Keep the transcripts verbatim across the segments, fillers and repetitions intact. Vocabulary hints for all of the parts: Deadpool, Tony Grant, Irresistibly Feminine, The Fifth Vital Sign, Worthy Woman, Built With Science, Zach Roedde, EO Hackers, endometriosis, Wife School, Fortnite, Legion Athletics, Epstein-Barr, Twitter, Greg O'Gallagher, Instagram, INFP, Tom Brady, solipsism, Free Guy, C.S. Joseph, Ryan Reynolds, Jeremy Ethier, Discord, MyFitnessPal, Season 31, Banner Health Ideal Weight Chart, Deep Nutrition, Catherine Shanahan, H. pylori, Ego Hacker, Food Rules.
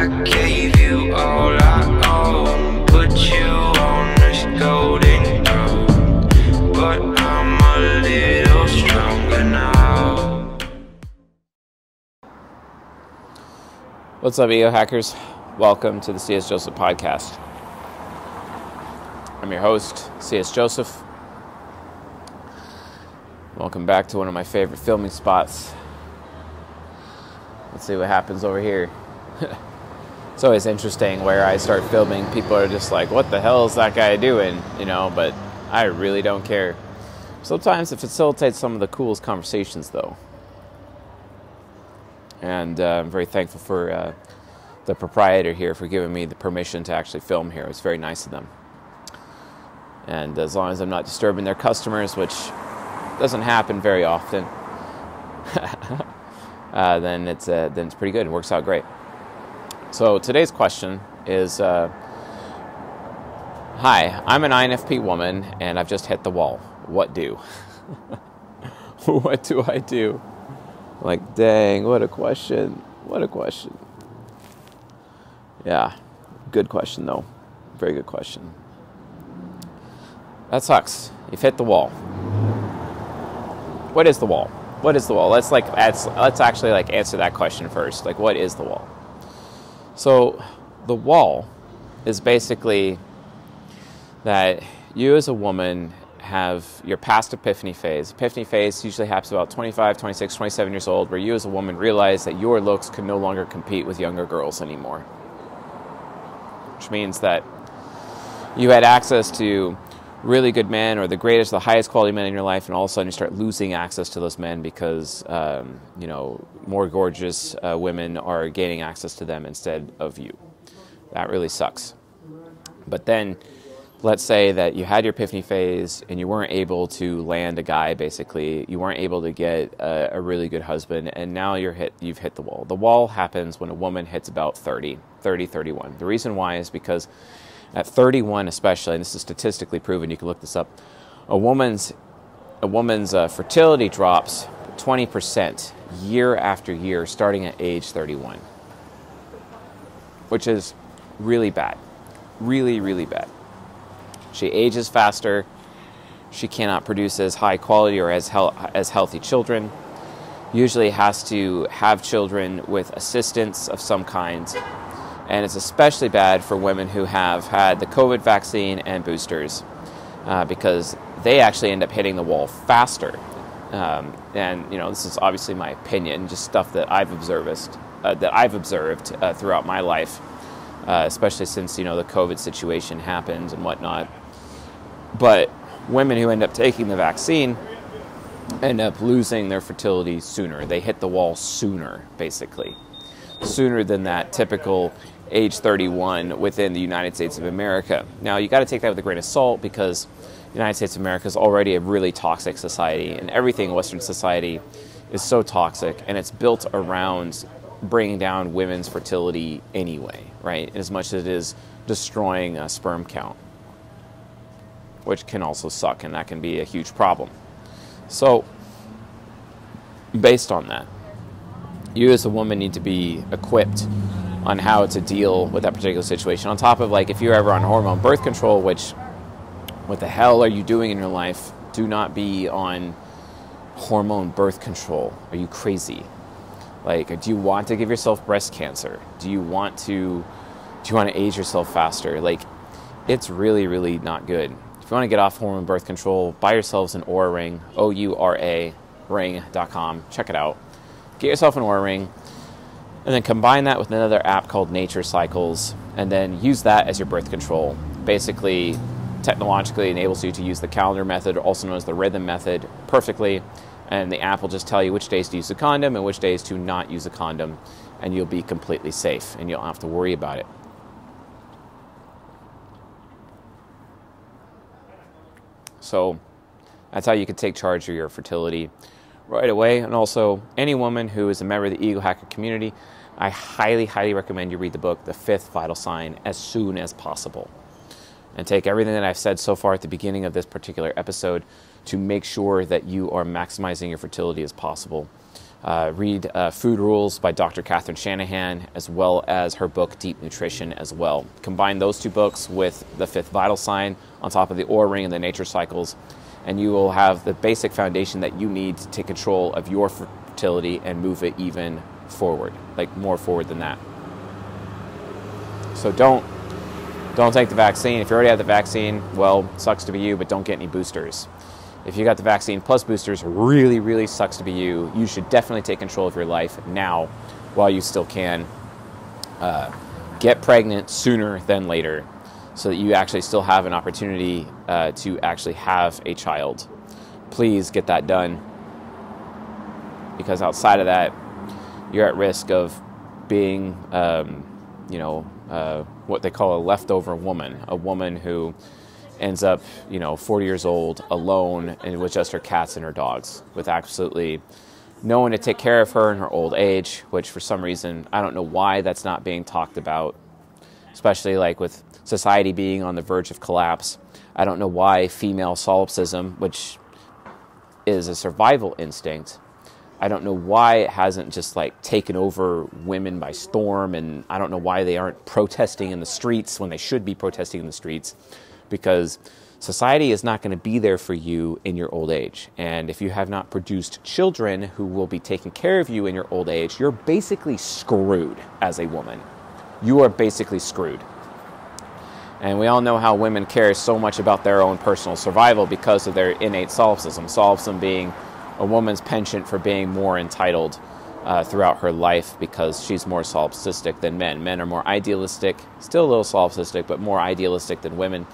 I gave you all I own, put you on this golden throne, but I'm a little stronger now. What's up, E O Hackers? Welcome to the C S. Joseph podcast. I'm your host, C S. Joseph. Welcome back to one of my favorite filming spots. Let's see what happens over here. It's always interesting where I start filming. People are just like, what the hell is that guy doing? You know, but I really don't care. Sometimes it facilitates some of the coolest conversations, though. And uh, I'm very thankful for uh, the proprietor here for giving me the permission to actually film here. It was very nice of them. And as long as I'm not disturbing their customers, which doesn't happen very often, uh, then it's uh, then it's pretty good. It works out great. So today's question is, uh, hi, I'm an I N F P woman and I've just hit the wall. What do? What do I do? Like, dang, what a question. What a question. Yeah, good question though. Very good question. That sucks. You've hit the wall. What is the wall? What is the wall? Let's like, let's actually like answer that question first. Like, what is the wall? So the wall is basically that you as a woman have your past epiphany phase. Epiphany phase usually happens about twenty-five, twenty-six, twenty-seven years old, where you as a woman realize that your looks can no longer compete with younger girls anymore. Which means that you had access to really good men, or the greatest, the highest quality men in your life, and all of a sudden you start losing access to those men because, um, you know, more gorgeous uh, women are gaining access to them instead of you. That really sucks. But then, let's say that you had your epiphany phase and you weren't able to land a guy, basically. You weren't able to get a, a really good husband, and now you're hit, you've hit the wall. The wall happens when a woman hits about thirty, thirty, thirty-one. The reason why is because at thirty-one especially, and this is statistically proven, you can look this up, a woman's, a woman's uh, fertility drops twenty percent year after year, starting at age thirty-one, which is really bad, really, really bad. She ages faster, she cannot produce as high quality or as, hel- as healthy children, usually has to have children with assistance of some kind. And it's especially bad for women who have had the COVID vaccine and boosters uh, because they actually end up hitting the wall faster. Um, and, you know, this is obviously my opinion, just stuff that I've observed, uh, that I've observed uh, throughout my life, uh, especially since, you know, the COVID situation happens and whatnot. But women who end up taking the vaccine end up losing their fertility sooner. They hit the wall sooner, basically. Sooner than that typical age thirty-one within the United States of America. Now, you got to take that with a grain of salt because the United States of America is already a really toxic society, and everything in Western society is so toxic, and it's built around bringing down women's fertility anyway, right? As much as it is destroying a sperm count, which can also suck, and that can be a huge problem. So, based on that, you as a woman need to be equipped on how to deal with that particular situation. On top of, like, if you're ever on hormone birth control, which, what the hell are you doing in your life? Do not be on hormone birth control. Are you crazy? Like, do you want to give yourself breast cancer? Do you want to, do you want to age yourself faster? Like, it's really, really not good. If you want to get off hormone birth control, buy yourselves an Oura Ring, O U R A, ring dot com. Check it out. Get yourself an Oura Ring, and then combine that with another app called Nature Cycles, and then use that as your birth control. Basically, technologically enables you to use the calendar method, also known as the rhythm method, perfectly, and the app will just tell you which days to use a condom and which days to not use a condom, and you'll be completely safe, and you don't have to worry about it. So that's how you can take charge of your fertility right away. And also, any woman who is a member of the Ego Hacker community, I highly, highly recommend you read the book, The Fifth Vital Sign, as soon as possible. And take everything that I've said so far at the beginning of this particular episode to make sure that you are maximizing your fertility as possible. Uh, read uh, Food Rules by Doctor Catherine Shanahan, as well as her book Deep Nutrition as well. Combine those two books with The Fifth Vital Sign on top of the Oura Ring and the Nature Cycles, and you will have the basic foundation that you need to take control of your fertility and move it even forward, like more forward than that. So don't, don't take the vaccine. If you already have the vaccine, well, sucks to be you, but don't get any boosters. If you got the vaccine plus boosters, really, really sucks to be you. You should definitely take control of your life now while you still can. Uh, get pregnant sooner than later so that you actually still have an opportunity uh, to actually have a child. Please get that done, because outside of that, you're at risk of being, um, you know, uh, what they call a leftover woman, a woman who ends up, you know, forty years old, alone, and with just her cats and her dogs, with absolutely no one to take care of her in her old age, which for some reason, I don't know why that's not being talked about, especially like with society being on the verge of collapse. I don't know why female solipsism, which is a survival instinct, I don't know why it hasn't just like taken over women by storm, and I don't know why they aren't protesting in the streets when they should be protesting in the streets. Because society is not going to be there for you in your old age. And if you have not produced children who will be taking care of you in your old age, you're basically screwed as a woman. You are basically screwed. And we all know how women care so much about their own personal survival because of their innate solipsism. Solipsism being a woman's penchant for being more entitled uh, throughout her life, because she's more solipsistic than men. Men are more idealistic, still a little solipsistic, but more idealistic than women.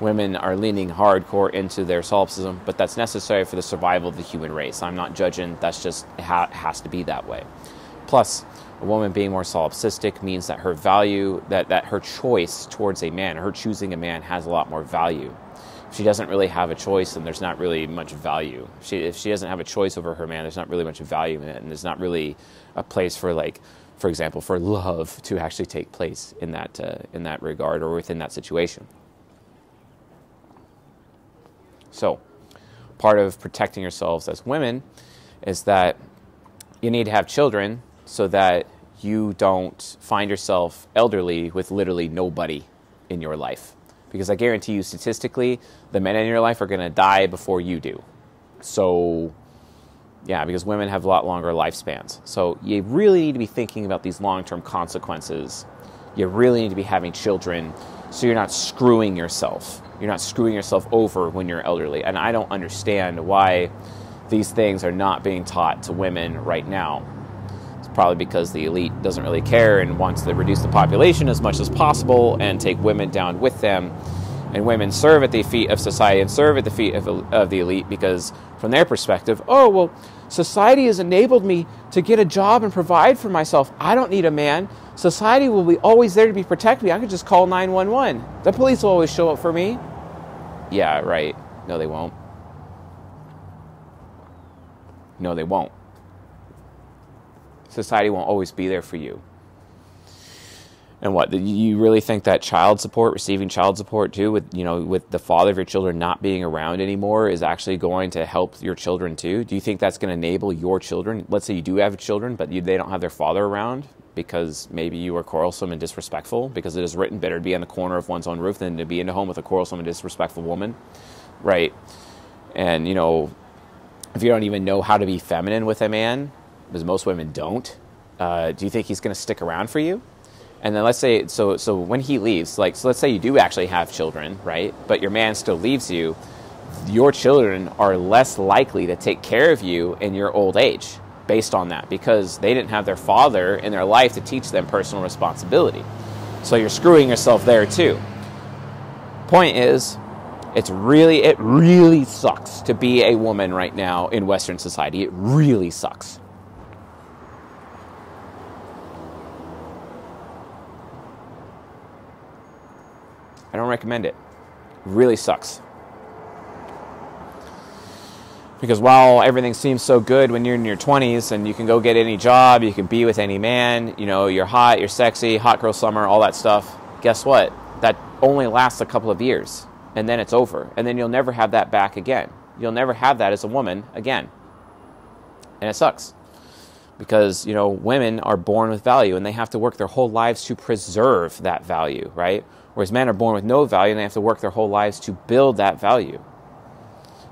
Women are leaning hardcore into their solipsism, but that's necessary for the survival of the human race. I'm not judging, that's just how it has to be that way. Plus, a woman being more solipsistic means that her value, that, that her choice towards a man, her choosing a man, has a lot more value. If she doesn't really have a choice, then there's not really much value. She, if she doesn't have a choice over her man, there's not really much value in it, and there's not really a place for, like, for example, for love to actually take place in that, uh, in that regard or within that situation. So part of protecting yourselves as women is that you need to have children so that you don't find yourself elderly with literally nobody in your life. Because I guarantee you, statistically, the men in your life are going to die before you do. So, yeah, because women have a lot longer lifespans. So you really need to be thinking about these long-term consequences. You really need to be having children so you're not screwing yourself. You're not screwing yourself over when you're elderly. And I don't understand why these things are not being taught to women right now. It's probably because the elite doesn't really care and wants to reduce the population as much as possible and take women down with them. And women serve at the feet of society and serve at the feet of, of the elite, because from their perspective, oh, well, society has enabled me to get a job and provide for myself. I don't need a man. Society will be always there to be protect me. I could just call nine one one. The police will always show up for me. Yeah, right. No, they won't. No, they won't. Society won't always be there for you. And what, you really think that child support, receiving child support too, with, you know, with the father of your children not being around anymore, is actually going to help your children too? Do you think that's going to enable your children? Let's say you do have children, but you, they don't have their father around because maybe you are quarrelsome and disrespectful, because it is written, better to be on the corner of one's own roof than to be in a home with a quarrelsome and disrespectful woman, right? And, you know, if you don't even know how to be feminine with a man, because most women don't, uh, do you think he's going to stick around for you? And then let's say, so so when he leaves, like, so let's say you do actually have children, right? But your man still leaves you. Your children are less likely to take care of you in your old age based on that, because they didn't have their father in their life to teach them personal responsibility. So you're screwing yourself there too. Point is, it's really, it really sucks to be a woman right now in Western society. It really sucks. I don't recommend it. It really sucks. Because while everything seems so good when you're in your twenties and you can go get any job, you can be with any man, you know, you're hot, you're sexy, hot girl summer, all that stuff, guess what? That only lasts a couple of years, and then it's over. And then you'll never have that back again. You'll never have that as a woman again. And it sucks. because, you know, women are born with value and they have to work their whole lives to preserve that value, right? Whereas men are born with no value and they have to work their whole lives to build that value.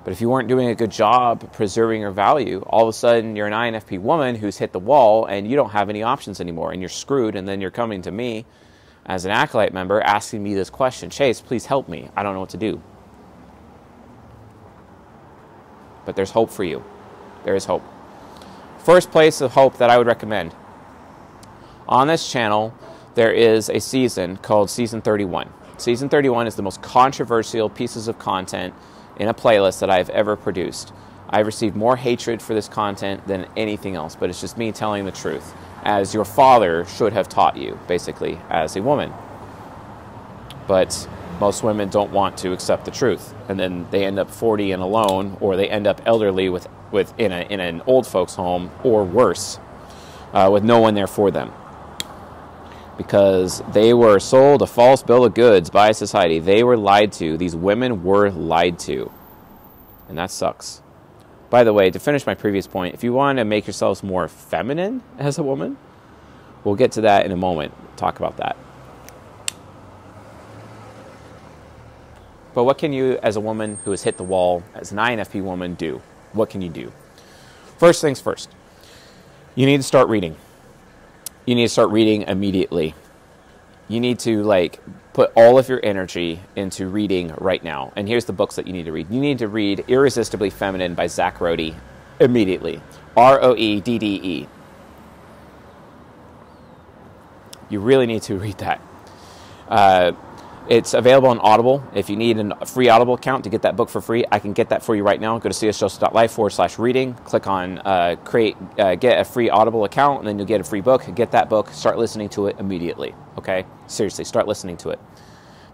But if you weren't doing a good job preserving your value, all of a sudden you're an I N F P woman who's hit the wall and you don't have any options anymore and you're screwed, and then you're coming to me as an Acolyte member asking me this question, Chase, please help me. I don't know what to do. But there's hope for you. There is hope. First place of hope that I would recommend. On this channel, there is a season called Season thirty-one. Season thirty-one is the most controversial pieces of content in a playlist that I've ever produced. I've received more hatred for this content than anything else, but it's just me telling the truth, as your father should have taught you, basically, as a woman. But most women don't want to accept the truth, and then they end up forty and alone, or they end up elderly with, with in, a, in an old folks' home, or worse, uh, with no one there for them. Because they were sold a false bill of goods by society. They were lied to. These women were lied to. And that sucks. By the way, to finish my previous point, if you want to make yourselves more feminine as a woman, we'll get to that in a moment. Talk about that. But what can you, as a woman who has hit the wall, as an I N F P woman, do? What can you do? First things first, you need to start reading. You need to start reading immediately. You need to like put all of your energy into reading right now. And here's the books that you need to read. You need to read Irresistibly Feminine by Zach Roedde immediately. R O E D D E. You really need to read that. Uh, it's available on Audible. If you need a free Audible account to get that book for free, I can get that for you right now. Go to csjoseph.life forward slash reading. Click on uh, create, uh, get a free Audible account, and then you'll get a free book. Get that book. Start listening to it immediately. Okay? Seriously, start listening to it.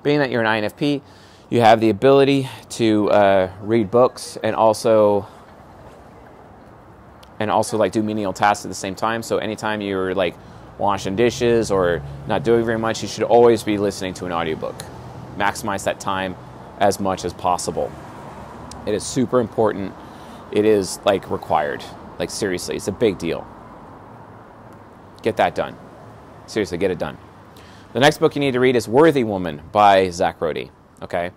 Being that you're an I N F P, you have the ability to uh, read books and also and also like do menial tasks at the same time. So anytime you're like washing dishes or not doing very much, you should always be listening to an audiobook. Maximize that time as much as possible. It is super important. It is like required. Like seriously, it's a big deal. Get that done. Seriously, get it done. The next book you need to read is Worthy Woman by Zach Roedde. Okay?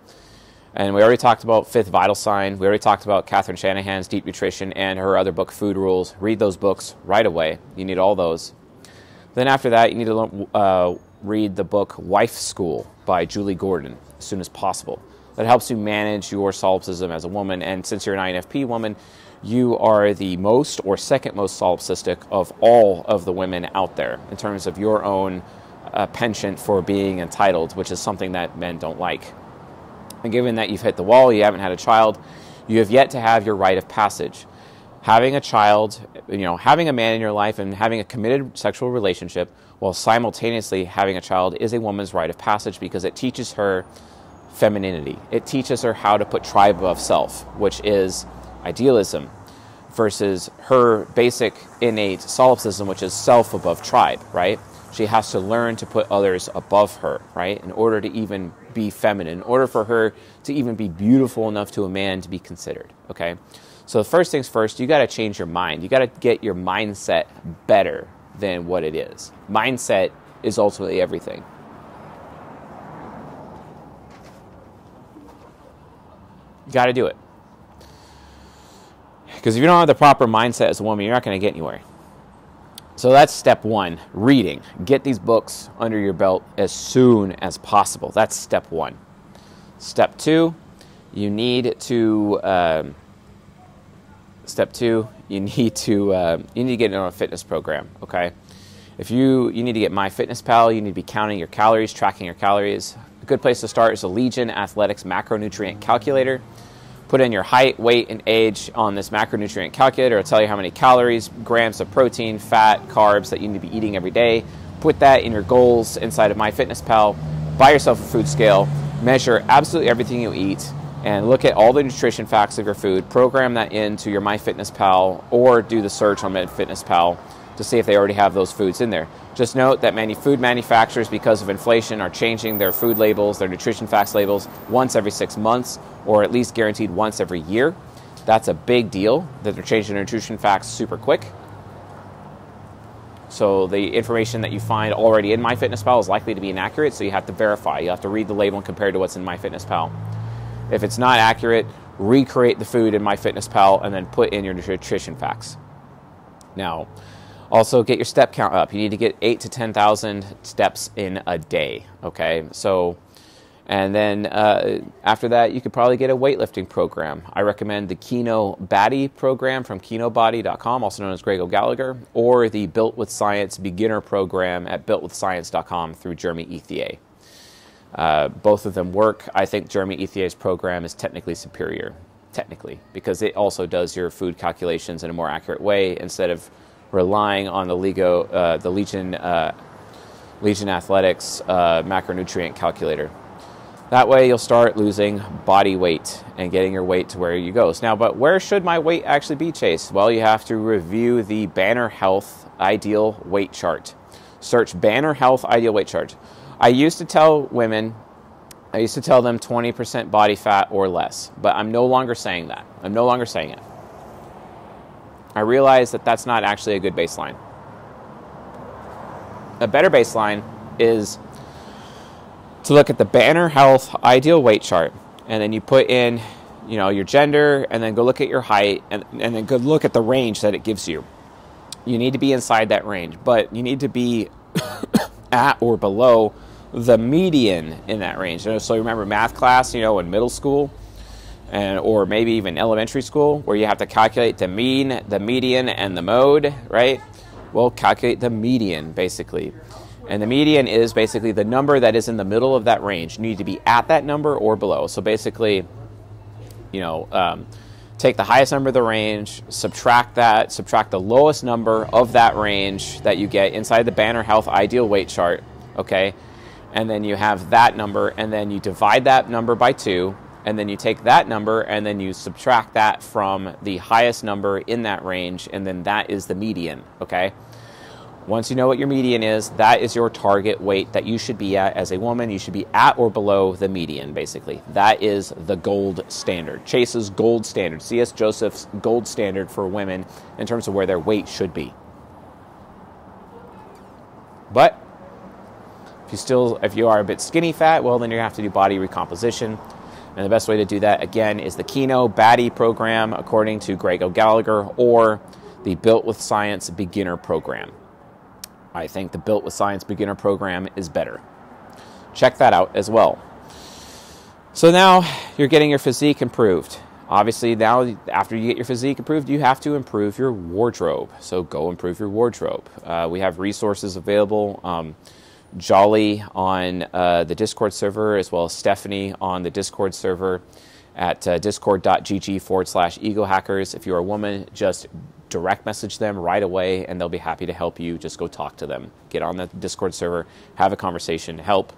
And we already talked about Fifth Vital Sign. We already talked about Catherine Shanahan's Deep Nutrition and her other book, Food Rules. Read those books right away. You need all those. Then after that, you need to uh, read the book Wife School by Julie Gordon as soon as possible. That helps you manage your solipsism as a woman. And since you're an I N F P woman, you are the most or second most solipsistic of all of the women out there in terms of your own uh, penchant for being entitled, which is something that men don't like. And given that you've hit the wall, you haven't had a child, you have yet to have your rite of passage. Having a child, you know, having a man in your life and having a committed sexual relationship while simultaneously having a child is a woman's rite of passage because it teaches her femininity. It teaches her how to put tribe above self, which is idealism, versus her basic innate solipsism, which is self above tribe, right? She has to learn to put others above her, right, in order to even be feminine, in order for her to even be beautiful enough to a man to be considered, okay? So the first things first, you got to change your mind. You got to get your mindset better than what it is. Mindset is ultimately everything. You got to do it. Because if you don't have the proper mindset as a woman, you're not going to get anywhere. So that's step one, reading. Get these books under your belt as soon as possible. That's step one. Step two, you need to... Um, Step two, you need to uh, you need to get into a fitness program, okay? If you, you need to get MyFitnessPal, you need to be counting your calories, tracking your calories. A good place to start is the Legion Athletics macronutrient calculator. Put in your height, weight, and age on this macronutrient calculator. It'll tell you how many calories, grams of protein, fat, carbs that you need to be eating every day. Put that in your goals inside of MyFitnessPal. Buy yourself a food scale. Measure absolutely everything you eat. And look at all the nutrition facts of your food, program that into your MyFitnessPal or do the search on MyFitnessPal to see if they already have those foods in there. Just note that many food manufacturers, because of inflation, are changing their food labels, their nutrition facts labels, once every six months or at least guaranteed once every year. That's a big deal that they're changing their nutrition facts super quick. So the information that you find already in MyFitnessPal is likely to be inaccurate, so you have to verify. You have to read the label and compare to what's in MyFitnessPal. If it's not accurate, recreate the food in MyFitnessPal and then put in your nutrition facts. Now, also get your step count up. You need to get eight to ten thousand steps in a day, okay? So, and then uh, after that, you could probably get a weightlifting program. I recommend the Kinobody program from kinobody dot com, also known as Greg O'Gallagher, or the Built With Science beginner program at built with science dot com through Jeremy Ethier. Uh, both of them work. I think Jeremy Ethier's program is technically superior, technically, because it also does your food calculations in a more accurate way instead of relying on the, Lego, uh, the Legion, uh, Legion Athletics uh, macronutrient calculator. That way you'll start losing body weight and getting your weight to where you go. Now, but where should my weight actually be, Chase? Well, you have to review the Banner Health Ideal Weight Chart. Search Banner Health Ideal Weight Chart. I used to tell women, I used to tell them twenty percent body fat or less, but I'm no longer saying that. I'm no longer saying it. I realize that that's not actually a good baseline. A better baseline is to look at the Banner Health Ideal Weight Chart, and then you put in, you know, your gender, and then go look at your height, and, and then go look at the range that it gives you. You need to be inside that range, but you need to be at or below the median in that range. So remember math class, you know, in middle school, and or maybe even elementary school, where you have to calculate the mean, the median, and the mode, right? Well, calculate the median, basically. And the median is basically the number that is in the middle of that range. You need to be at that number or below. So basically, you know, um, take the highest number of the range, subtract that, subtract the lowest number of that range that you get inside the Banner Health Ideal Weight Chart, okay? And then you have that number, and then you divide that number by two, and then you take that number, and then you subtract that from the highest number in that range, and then that is the median, okay? Once you know what your median is, that is your target weight that you should be at as a woman. You should be at or below the median, basically. That is the gold standard. Chase's gold standard, C S Joseph's gold standard for women in terms of where their weight should be. But if you still, if you are a bit skinny fat, well, then you're gonna have to do body recomposition. And the best way to do that, again, is the Kinobody program, according to Greg O'Gallagher, or the Built With Science beginner program. I think the Built With Science beginner program is better. Check that out as well. So now you're getting your physique improved. Obviously now, after you get your physique improved, you have to improve your wardrobe. So go improve your wardrobe. Uh, we have resources available. Um, Jolly on uh, the Discord server, as well as Stephanie on the Discord server at uh, discord dot g g forward slash E O Hackers. If you're a woman, just direct message them right away and they'll be happy to help you. Just go talk to them. Get on the Discord server, have a conversation, help.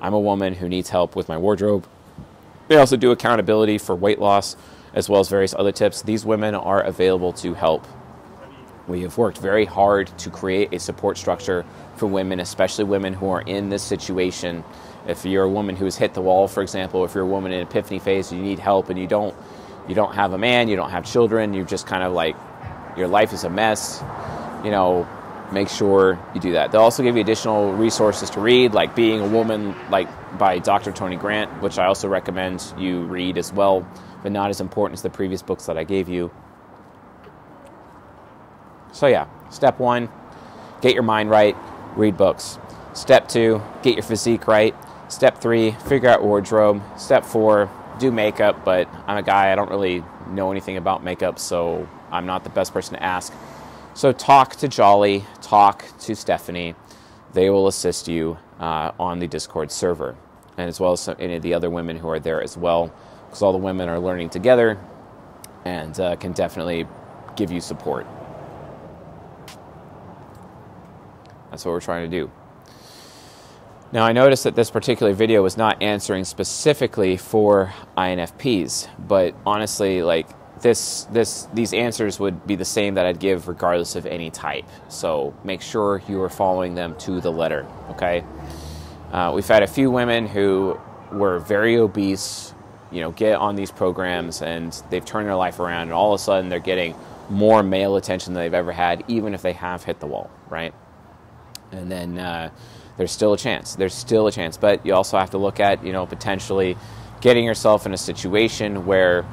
I'm a woman who needs help with my wardrobe. They also do accountability for weight loss as well as various other tips. These women are available to help. We have worked very hard to create a support structure for women, especially women who are in this situation. If you're a woman who has hit the wall, for example, if you're a woman in an epiphany phase and you need help and you don't, you don't have a man, you don't have children, you've just kind of like, your life is a mess, you know, make sure you do that. They'll also give you additional resources to read, like Being a Woman, like by Doctor Tony Grant, which I also recommend you read as well, but not as important as the previous books that I gave you. So yeah, step one, get your mind right, read books. Step two, get your physique right. Step three, figure out wardrobe. Step four, do makeup, but I'm a guy, I don't really know anything about makeup, so I'm not the best person to ask. So talk to Jolly, talk to Stephanie. They will assist you uh, on the Discord server, and as well as some, any of the other women who are there as well, because all the women are learning together and uh, can definitely give you support. That's what we're trying to do. Now, I noticed that this particular video was not answering specifically for I N F Ps, but honestly, like, This, this, these answers would be the same that I'd give regardless of any type. So make sure you are following them to the letter, okay? Uh, we've had a few women who were very obese, you know, get on these programs and they've turned their life around and all of a sudden they're getting more male attention than they've ever had, even if they have hit the wall, right? and then uh, there's still a chance. There's still a chance, but you also have to look at, you know, potentially getting yourself in a situation where,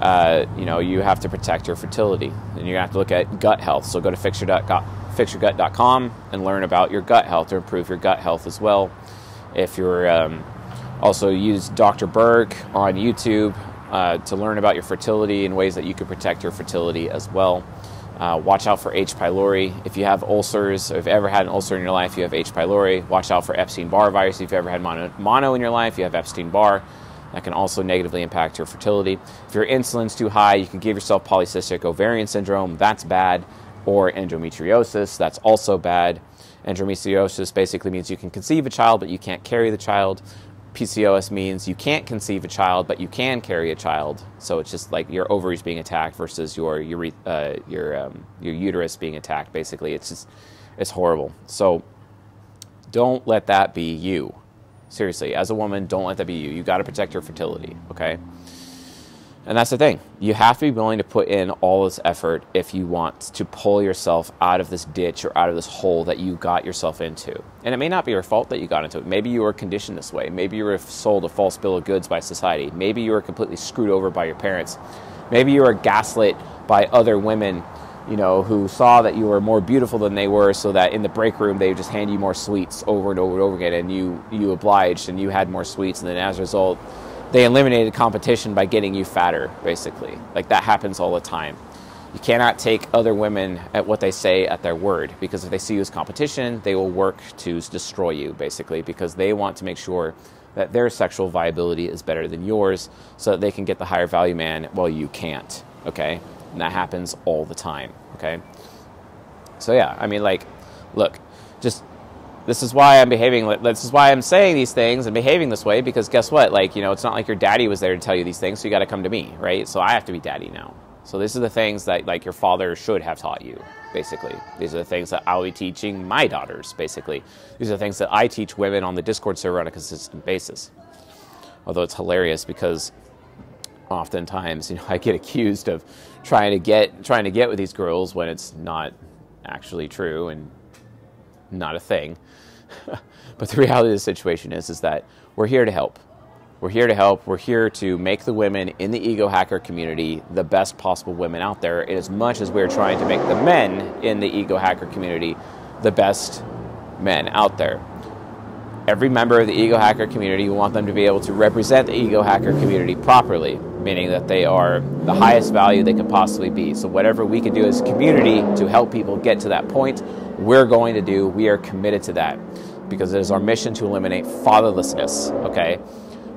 uh, you know, you have to protect your fertility, and you have to look at gut health. So go to fix your gut dot com and learn about your gut health to improve your gut health as well. If you're um, also use Doctor Berg on YouTube uh, to learn about your fertility and ways that you could protect your fertility as well. Uh, watch out for H. pylori. If you have ulcers, or if you've ever had an ulcer in your life, you have H. pylori. Watch out for Epstein-Barr virus. If you've ever had mono, mono in your life, you have Epstein-Barr. That can also negatively impact your fertility. If your insulin's too high, you can give yourself polycystic ovarian syndrome. That's bad. Or endometriosis. That's also bad. Endometriosis basically means you can conceive a child, but you can't carry the child. P C O S means you can't conceive a child, but you can carry a child. So it's just like your ovaries being attacked versus your your uh, your, um, your uterus being attacked. Basically, it's just it's horrible. So don't let that be you. Seriously, as a woman, don't let that be you. You got to protect your fertility, okay? And that's the thing. You have to be willing to put in all this effort if you want to pull yourself out of this ditch or out of this hole that you got yourself into. And it may not be your fault that you got into it. Maybe you were conditioned this way. Maybe you were sold a false bill of goods by society. Maybe you were completely screwed over by your parents. Maybe you were gaslit by other women, you know, who saw that you were more beautiful than they were, so that in the break room they would just hand you more sweets over and over and over again, and you you obliged and you had more sweets, and then as a result they eliminated competition by getting you fatter, basically. Like, that happens all the time. You cannot take other women at what they say at their word, because if they see you as competition, they will work to destroy you, basically, because they want to make sure that their sexual viability is better than yours so that they can get the higher value man. Well, you can't, okay? And that happens all the time, okay? So, yeah, I mean, like, look, just... This is why I'm behaving, this is why I'm saying these things and behaving this way, because guess what? Like, you know, it's not like your daddy was there to tell you these things, so you got to come to me, right? So I have to be daddy now. So these are the things that, like, your father should have taught you, basically. These are the things that I'll be teaching my daughters, basically. These are the things that I teach women on the Discord server on a consistent basis. Although it's hilarious because oftentimes, you know, I get accused of trying to get, trying to get with these girls when it's not actually true and not a thing. But the reality of the situation is, is that we're here to help. We're here to help. We're here to make the women in the Ego Hacker community the best possible women out there, in as much as we're trying to make the men in the Ego Hacker community the best men out there. Every member of the Ego Hacker community, we want them to be able to represent the Ego Hacker community properly, meaning that they are the highest value they can possibly be. So whatever we can do as a community to help people get to that point, we're going to do. We are committed to that, because it is our mission to eliminate fatherlessness, okay?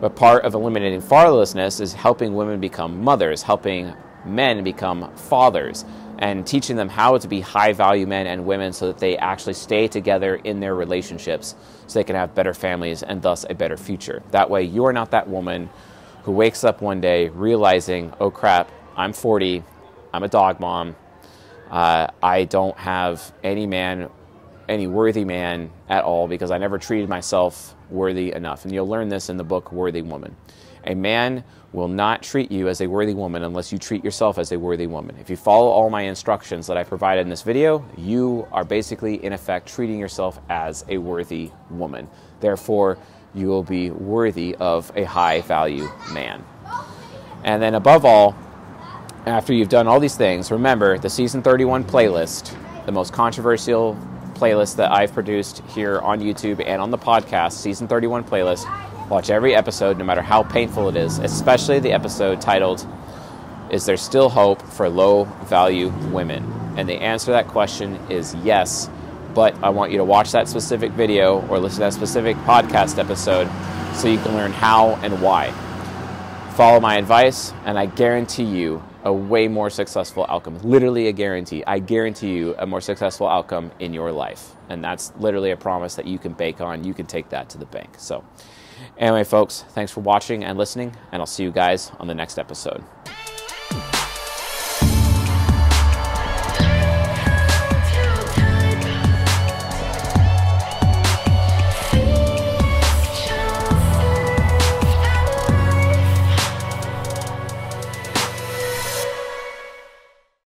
But part of eliminating fatherlessness is helping women become mothers, helping men become fathers, and teaching them how to be high-value men and women so that they actually stay together in their relationships so they can have better families and thus a better future. That way, you're not that woman who wakes up one day realizing, oh crap, I'm forty, I'm a dog mom, uh, I don't have any man, any worthy man at all, because I never treated myself worthy enough. And you'll learn this in the book, Worthy Woman. A man will not treat you as a worthy woman unless you treat yourself as a worthy woman. If you follow all my instructions that I provided in this video, you are basically, in effect, treating yourself as a worthy woman. Therefore, you will be worthy of a high-value man. And then above all, after you've done all these things, remember the Season thirty-one playlist, the most controversial playlist that I've produced here on YouTube and on the podcast, Season thirty-one playlist. Watch every episode, no matter how painful it is, especially the episode titled, Is There Still Hope for Low-Value Women? And the answer to that question is yes, but I want you to watch that specific video or listen to that specific podcast episode so you can learn how and why. Follow my advice, and I guarantee you a way more successful outcome. Literally a guarantee. I guarantee you a more successful outcome in your life. And that's literally a promise that you can bake on. You can take that to the bank. So... Anyway, folks, thanks for watching and listening, and I'll see you guys on the next episode.